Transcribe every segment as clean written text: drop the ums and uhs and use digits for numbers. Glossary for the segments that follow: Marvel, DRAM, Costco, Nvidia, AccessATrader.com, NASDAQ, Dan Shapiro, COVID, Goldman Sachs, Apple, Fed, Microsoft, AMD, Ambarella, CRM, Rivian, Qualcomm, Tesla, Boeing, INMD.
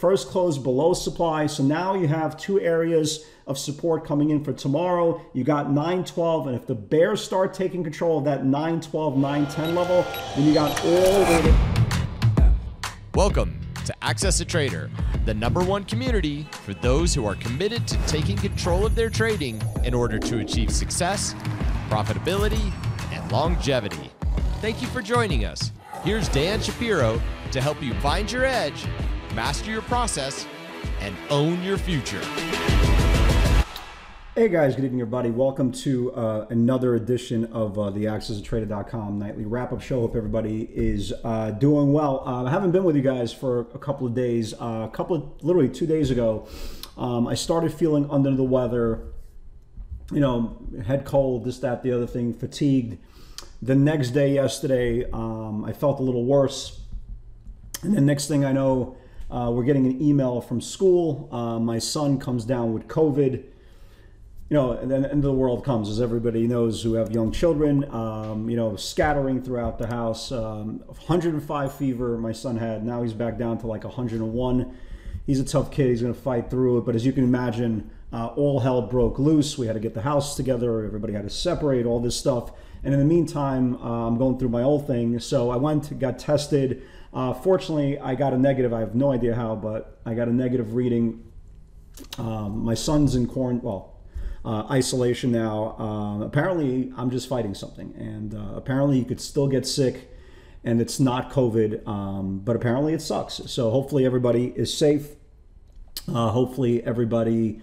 First close below supply. So now you have two areas of support coming in for tomorrow. You got 912, and if the bears start taking control of that 912, 910 level, then you got all the... Welcome to Access a Trader, the #1 community for those who are committed to taking control of their trading in order to achieve success, profitability, and longevity. Thank you for joining us. Here's Dan Shapiro to help you find your edge, master your process, and own your future. Hey guys, good evening everybody. Welcome to another edition of the AccessATrader.com nightly wrap-up show. Hope everybody is doing well. I haven't been with you guys for a couple of days. Literally 2 days ago, I started feeling under the weather, you know, head cold, this, that, the other thing, fatigued. The next day, yesterday, I felt a little worse. And the next thing I know, we're getting an email from school. My son comes down with COVID. You know, and then the end of the world comes, as everybody knows who have young children, you know, scattering throughout the house. 105 fever my son had. Now he's back down to like 101. He's a tough kid. He's going to fight through it. But as you can imagine, all hell broke loose. We had to get the house together. Everybody had to separate, all this stuff. And in the meantime, I'm going through my old thing. So I went, got tested. Fortunately, I got a negative. I have no idea how, but I got a negative reading. My son's in quarantine, well, isolation now. Apparently, I'm just fighting something. And apparently, you could still get sick, and it's not COVID, but apparently it sucks. So hopefully everybody is safe. Hopefully everybody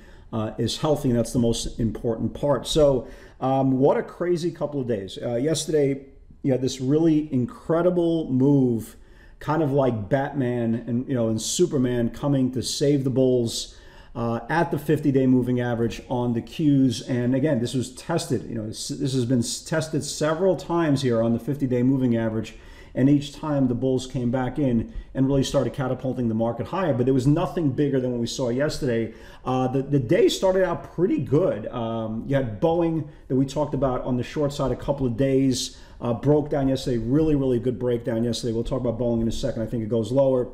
is healthy, and that's the most important part. So what a crazy couple of days. Yesterday, you had this really incredible move, kind of like Batman and, you know, and Superman coming to save the bulls at the 50-day moving average on the Qs. And again, this was tested. You know, this has been tested several times here on the 50-day moving average. And each time the bulls came back in and really started catapulting the market higher. But there was nothing bigger than what we saw yesterday. The day started out pretty good. You had Boeing that we talked about on the short side a couple of days, broke down yesterday. Really, really good breakdown yesterday. We'll talk about Boeing in a second. I think it goes lower.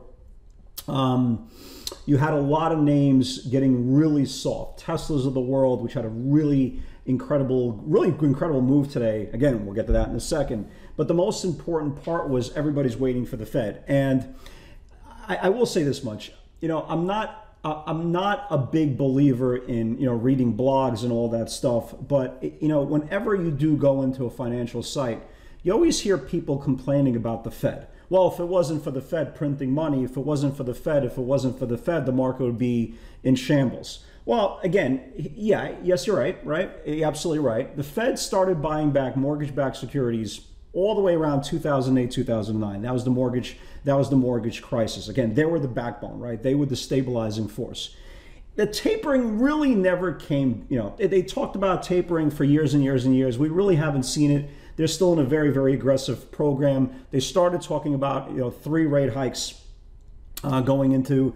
You had a lot of names getting really soft. Teslas of the world, which had a really incredible move today. Again, we'll get to that in a second. But the most important part was everybody's waiting for the Fed. And I will say this much, you know, I'm not a big believer in, you know, reading blogs and all that stuff. But, you know, whenever you do go into a financial site, you always hear people complaining about the Fed. Well, if it wasn't for the Fed printing money, if it wasn't for the Fed, if it wasn't for the Fed, the market would be in shambles. Well, again, yeah, yes, you're right, right? You're absolutely right. The Fed started buying back mortgage-backed securities all the way around 2008, 2009. That was the mortgage crisis. Again, they were the backbone, right? They were the stabilizing force. The tapering really never came, you know, they talked about tapering for years and years and years. We really haven't seen it. They're still in a very, very aggressive program. They started talking about, you know, 3 rate hikes going into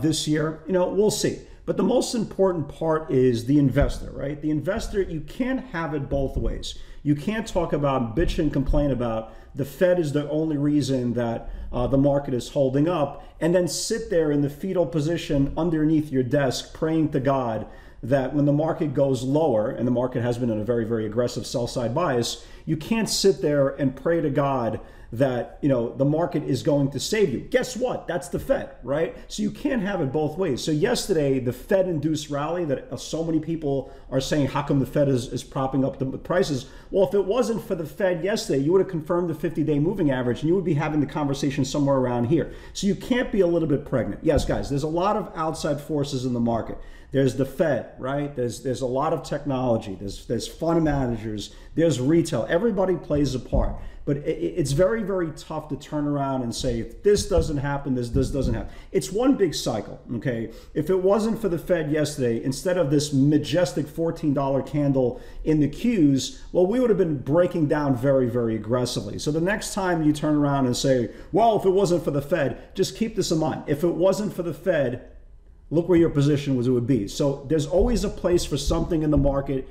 this year. You know, we'll see. But the most important part is the investor, right? The investor, you can't have it both ways. You can't talk about, bitch and complain about the Fed is the only reason that the market is holding up, and then sit there in the fetal position underneath your desk praying to God that when the market goes lower, and the market has been in a very, very aggressive sell-side bias, you can't sit there and pray to God that, you know, the market is going to save you. Guess what? That's the Fed, right? So you can't have it both ways. So yesterday, the Fed-induced rally that so many people are saying, how come the Fed is propping up the prices? Well, if it wasn't for the Fed yesterday, you would have confirmed the 50-day moving average, and you would be having the conversation somewhere around here. So you can't be a little bit pregnant. Yes, guys, there's a lot of outside forces in the market. There's the Fed, right? There's a lot of technology. There's fund managers. There's retail. Everybody plays a part. But it's very, very tough to turn around and say, if this doesn't happen, this doesn't happen. It's one big cycle, okay? If it wasn't for the Fed yesterday, instead of this majestic $14 candle in the Qs, well, we would have been breaking down very, very aggressively. So the next time you turn around and say, well, if it wasn't for the Fed, just keep this in mind. If it wasn't for the Fed, look where your position would be. So there's always a place for something in the market.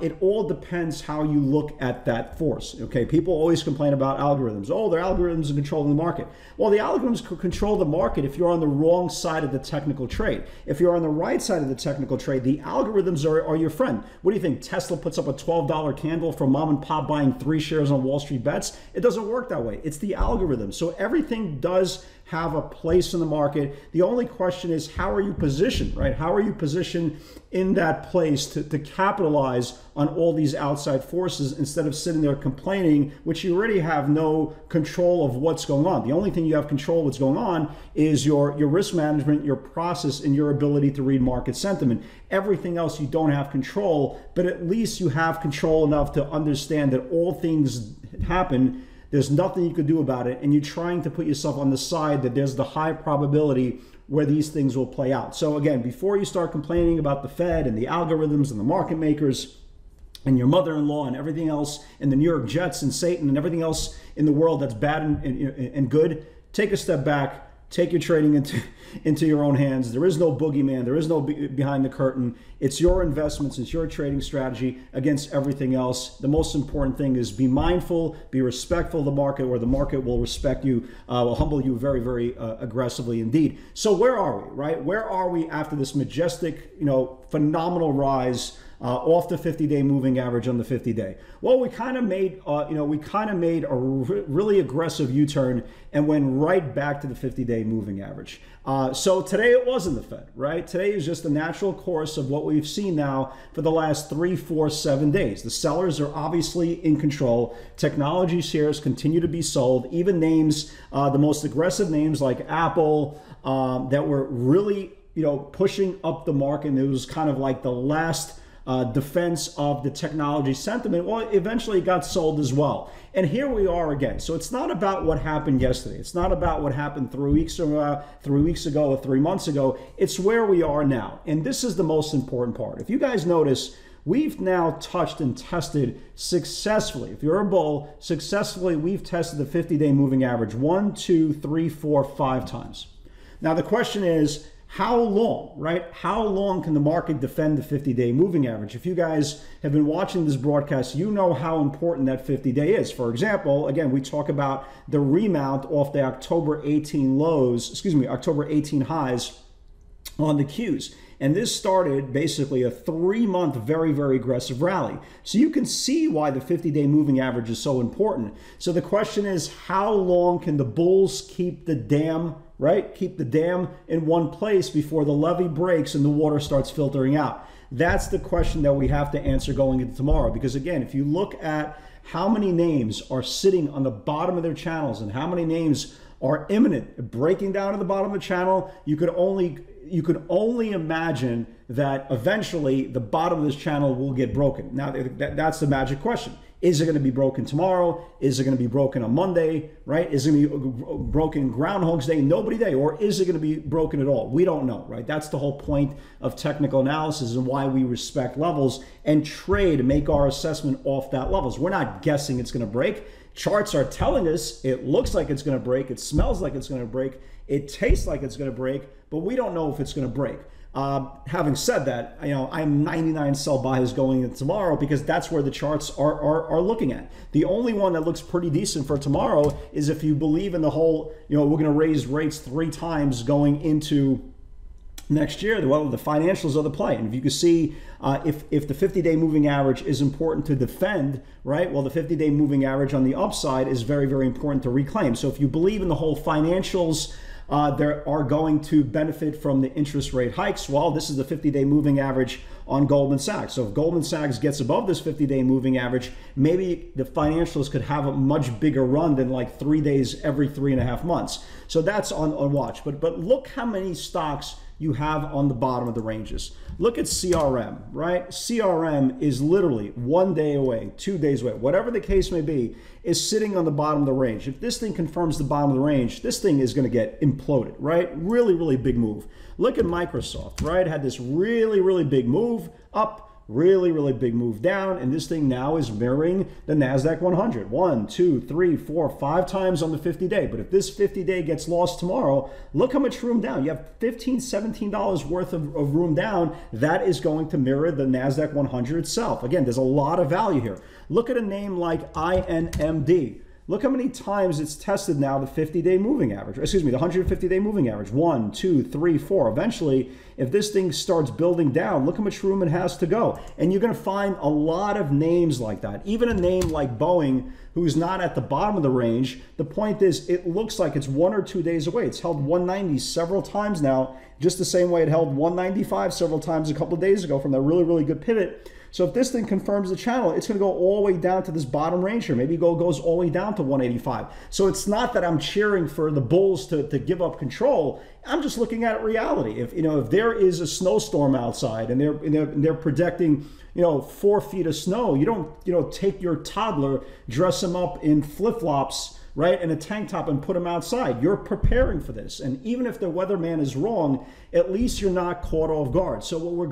It all depends how you look at that force, okay? People always complain about algorithms. Oh, their algorithms are controlling the market. Well, the algorithms could control the market if you're on the wrong side of the technical trade. If you're on the right side of the technical trade, the algorithms are your friend. What do you think? Tesla puts up a $12 candle for mom and pop buying 3 shares on Wall Street Bets? It doesn't work that way. It's the algorithm. So everything does have a place in the market. The only question is, how are you positioned, right? How are you positioned in that place to capitalize on all these outside forces instead of sitting there complaining, which you already have no control of what's going on. The only thing you have control of what's going on is your risk management, your process, and your ability to read market sentiment. Everything else you don't have control, but at least you have control enough to understand that all things happen. There's nothing you could do about it, and you're trying to put yourself on the side that there's the high probability where these things will play out. So again, before you start complaining about the Fed and the algorithms and the market makers and your mother-in-law and everything else and the New York Jets and Satan and everything else in the world that's bad and good, take a step back. Take your trading into your own hands. There is no boogeyman. There is no behind the curtain. It's your investments. It's your trading strategy against everything else. The most important thing is be mindful, be respectful of the market, or the market will respect you, will humble you very, very aggressively indeed. So where are we, right? Where are we after this majestic, you know, phenomenal rise off the 50-day moving average on the 50-day. Well, we kind of made, we kind of made a really aggressive U-turn and went right back to the 50-day moving average. So today it wasn't the Fed, right? Today is just the natural course of what we've seen now for the last 3, 4, 7 days. The sellers are obviously in control. Technology shares continue to be sold. Even names, the most aggressive names like Apple, that were really, you know, pushing up the market. And it was kind of like the last defense of the technology sentiment. Well, eventually it got sold as well. And here we are again. So it's not about what happened yesterday. It's not about what happened 3 weeks ago or 3 months ago. It's where we are now. And this is the most important part. If you guys notice, we've now touched and tested successfully. If you're a bull, successfully we've tested the 50-day moving average 1, 2, 3, 4, 5 times. Now the question is, how long, right? How long can the market defend the 50-day moving average? If you guys have been watching this broadcast, you know how important that 50-day is. For example, again, we talk about the remount off the October 18 lows, excuse me, October 18 highs on the Qs. And this started basically a 3-month very, very aggressive rally. So you can see why the 50-day moving average is so important. So the question is, how long can the bulls keep the dam, right? Keep the dam in one place before the levee breaks and the water starts filtering out? That's the question that we have to answer going into tomorrow. Because again, if you look at how many names are sitting on the bottom of their channels and how many names are imminent breaking down to the bottom of the channel, you could only imagine that eventually the bottom of this channel will get broken. Now, that's the magic question. Is it going to be broken tomorrow? Is it going to be broken on Monday, right? Is it going to be broken Groundhog's Day, Nobody Day? Or is it going to be broken at all? We don't know, right? That's the whole point of technical analysis and why we respect levels and trade, make our assessment off that levels. We're not guessing it's going to break. Charts are telling us it looks like it's going to break. It smells like it's going to break. It tastes like it's going to break, but we don't know if it's going to break. Having said that, you know, I'm 99 sell buys going in tomorrow because that's where the charts are looking at. The only one that looks pretty decent for tomorrow is if you believe in the whole, you know, we're going to raise rates 3 times going into next year. Well, the financials are the play. And if you can see, if the 50-day moving average is important to defend, right? Well, the 50-day moving average on the upside is very, very important to reclaim. So if you believe in the whole financials, there are going to benefit from the interest rate hikes. Well, this is the 50-day moving average on Goldman Sachs. So if Goldman Sachs gets above this 50-day moving average, maybe the financials could have a much bigger run than like 3 days every 3.5 months. So that's on watch. But look how many stocks you have on the bottom of the ranges. Look at CRM, right? CRM is literally 1 day away, 2 days away, whatever the case may be, is sitting on the bottom of the range. If this thing confirms the bottom of the range, this thing is gonna get imploded, right? Really, really big move. Look at Microsoft, right? Had this really, really big move up, Really, really big move down, and this thing now is mirroring the NASDAQ 100. 1, 2, 3, 4, 5 times on the 50-day. But if this 50-day gets lost tomorrow, look how much room down. You have $15, $17 worth of room down. That is going to mirror the NASDAQ 100 itself. Again, there's a lot of value here. Look at a name like INMD. Look how many times it's tested now the 50-day moving average, excuse me, the 150-day moving average. 1, 2, 3, 4. Eventually, if this thing starts building down, look how much room it has to go. And you're going to find a lot of names like that. Even a name like Boeing, who's not at the bottom of the range. The point is, it looks like it's 1 or 2 days away. It's held 190 several times now, just the same way it held 195 several times a couple of days ago from that really, really good pivot. So if this thing confirms the channel, it's going to go all the way down to this bottom range here. Maybe it goes all the way down to 185. So it's not that I'm cheering for the bulls to give up control. I'm just looking at reality. If, you know, if there is a snowstorm outside and they're projecting, you know, 4 feet of snow, you don't, you know, take your toddler, dress him up in flip-flops, right, and a tank top and put them outside. You're preparing for this. And even if the weatherman is wrong, at least you're not caught off guard. So what we're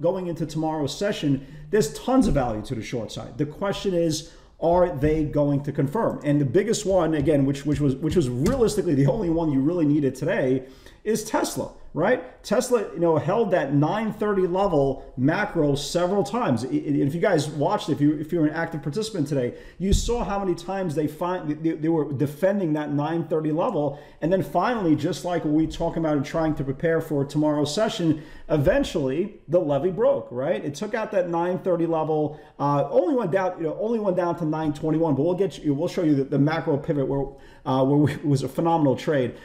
going into tomorrow's session, there's tons of value to the short side. The question is, are they going to confirm? And the biggest one, again, which was realistically the only one you really needed today, is Tesla, right? Tesla, you know, held that 930 level macro several times. If you guys watched, if you're an active participant today, you saw how many times they were defending that 930 level. And then finally, just like what we talk about and trying to prepare for tomorrow's session, eventually the levee broke, right? It took out that 930 level, only went down, you know, only went down to 921. But we'll show you the macro pivot where it was a phenomenal trade.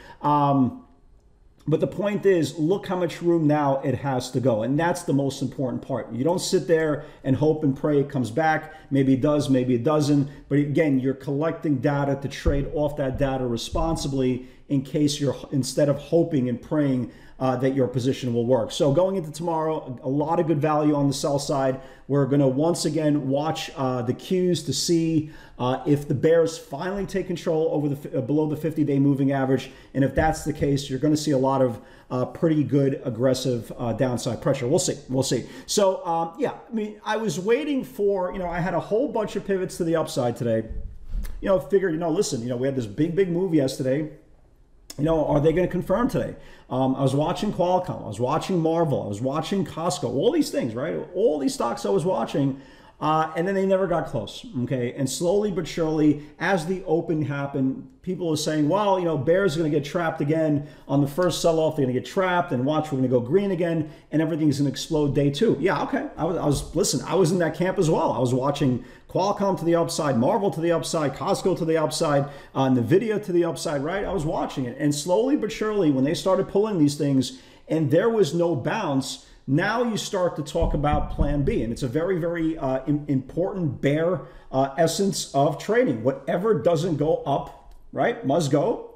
But the point is, look how much room now it has to go. And that's the most important part. You don't sit there and hope and pray it comes back. Maybe it does, maybe it doesn't. But again, you're collecting data to trade off that data responsibly in case you're, instead of hoping and praying that your position will work. So going into tomorrow, a lot of good value on the sell side. We're going to once again watch the cues to see if the bears finally take control over the below the 50-day moving average. And if that's the case, you're going to see a lot of pretty good aggressive downside pressure. We'll see. We'll see. So yeah, I mean, I was waiting for, you know, I had a whole bunch of pivots to the upside today. You know, figured, you know, listen, you know, we had this big move yesterday. You know, are they going to confirm today? I was watching Qualcomm. I was watching Marvel. I was watching Costco. All these things, right? All these stocks I was watching, and then they never got close, okay? And slowly but surely, as the open happened, people are saying, well, you know, bears are going to get trapped again on the first sell-off. They're going to get trapped, and watch, we're going to go green again, and everything's going to explode day two. Yeah, okay. Listen, I was in that camp as well. I was watching Qualcomm to the upside, Marvel to the upside, Costco to the upside, Nvidia to the upside, right? I was watching it. And slowly but surely, when they started pulling these things and there was no bounce, now you start to talk about plan B. And it's a very, very important bear essence of trading. Whatever doesn't go up, right, must go.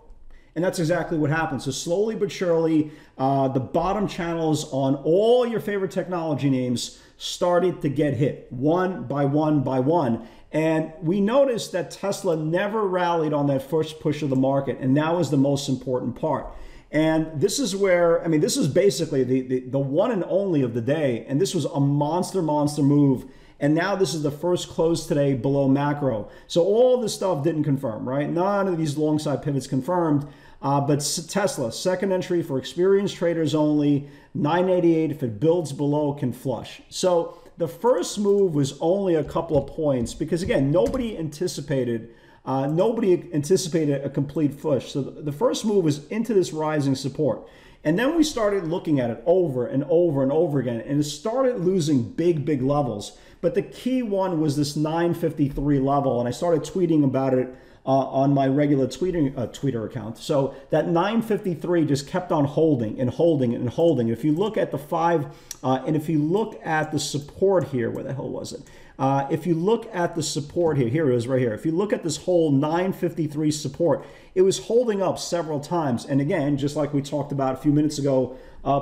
And that's exactly what happened. So slowly but surely, the bottom channels on all your favorite technology names started to get hit one by one by one. And we noticed that Tesla never rallied on that first push of the market. And that was the most important part. And this is where, I mean, this is basically the one and only of the day. And this was a monster move. And now this is the first close today below macro. So all this stuff didn't confirm, right? None of these long side pivots confirmed. But Tesla, second entry for experienced traders only, 988. If it builds below, can flush. So the first move was only a couple of points because, again, nobody anticipated a complete push. So the first move was into this rising support. And then we started looking at it over and over and over again, and it started losing big levels. But the key one was this 953 level, and I started tweeting about it on my regular Twitter account. So that 953 just kept on holding and holding and holding. If you look at the if you look at the support here, where the hell was it? If you look at the support here, here it is right here. If you look at this whole 953 support, it was holding up several times. And again, just like we talked about a few minutes ago,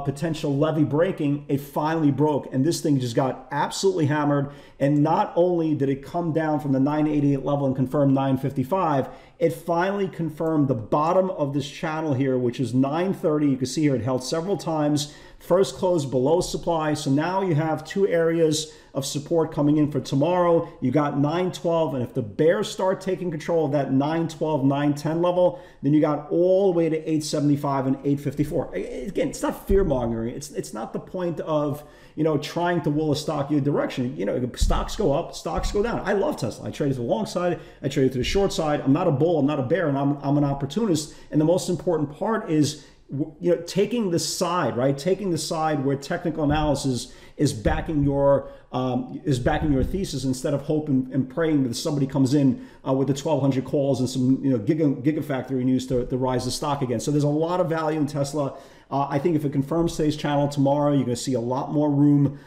potential levee breaking, it finally broke. And this thing just got absolutely hammered. And not only did it come down from the 988 level and confirm 955, it finally confirmed the bottom of this channel here, which is 930. You can see here it held several times. First close below supply. So now you have two areas of support coming in for tomorrow. You got 912, and if the bears start taking control of that 912, 910 level, then you got all the way to 875 and 854. Again, it's not fear mongering. It's not the point of, you know, trying to will a stock your direction. You know, stocks go up, stocks go down. I love Tesla. I trade it to the long side. I trade it to the short side. I'm not a bull. I'm not a bear, and I'm an opportunist. And the most important part is, you know, taking the side, right? Taking the side where technical analysis is backing your thesis, instead of hoping and praying that somebody comes in with the 1,200 calls and some, you know, gigafactory news to rise the stock again. So there's a lot of value in Tesla. I think if it confirms today's channel, tomorrow you're going to see a lot more room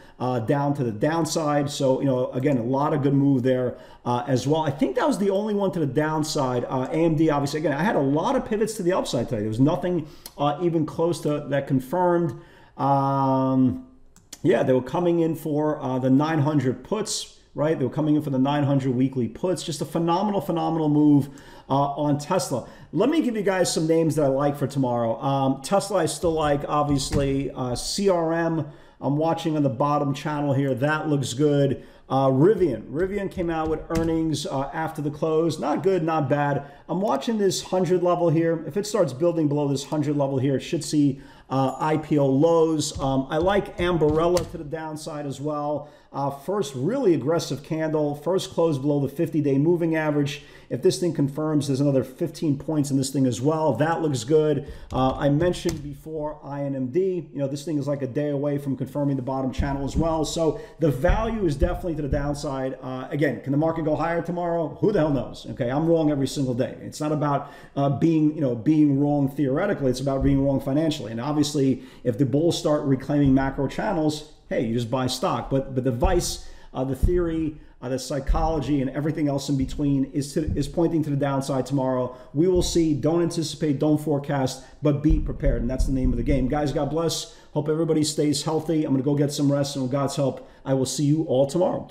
down to the downside. So, you know, again, a lot of good move there as well. I think that was the only one to the downside. AMD, obviously, again, I had a lot of pivots to the upside today. There was nothing even close to that confirmed. Yeah, they were coming in for the 900 puts, right? They were coming in for the 900 weekly puts. Just a phenomenal, phenomenal move on Tesla. Let me give you guys some names that I like for tomorrow. Tesla I still like, obviously. CRM, I'm watching on the bottom channel here. That looks good. Rivian. Rivian came out with earnings after the close. Not good, not bad. I'm watching this 100 level here. If it starts building below this 100 level here, it should see IPO lows. I like Ambarella to the downside as well. First really aggressive candle, first close below the 50-day moving average. If this thing confirms, there's another 15 points in this thing as well. That looks good. I mentioned before INMD. You know, this thing is like a day away from confirming the bottom channel as well. So the value is definitely to the downside. Again, can the market go higher tomorrow? Who the hell knows? Okay, I'm wrong every single day. It's not about being wrong theoretically. It's about being wrong financially. And obviously, if the bulls start reclaiming macro channels, hey, you just buy stock. But the vice, the theory, the psychology, and everything else in between is pointing to the downside tomorrow. We will see. Don't anticipate, don't forecast, but be prepared. And that's the name of the game. Guys, God bless. Hope everybody stays healthy. I'm going to go get some rest, and with God's help, I will see you all tomorrow.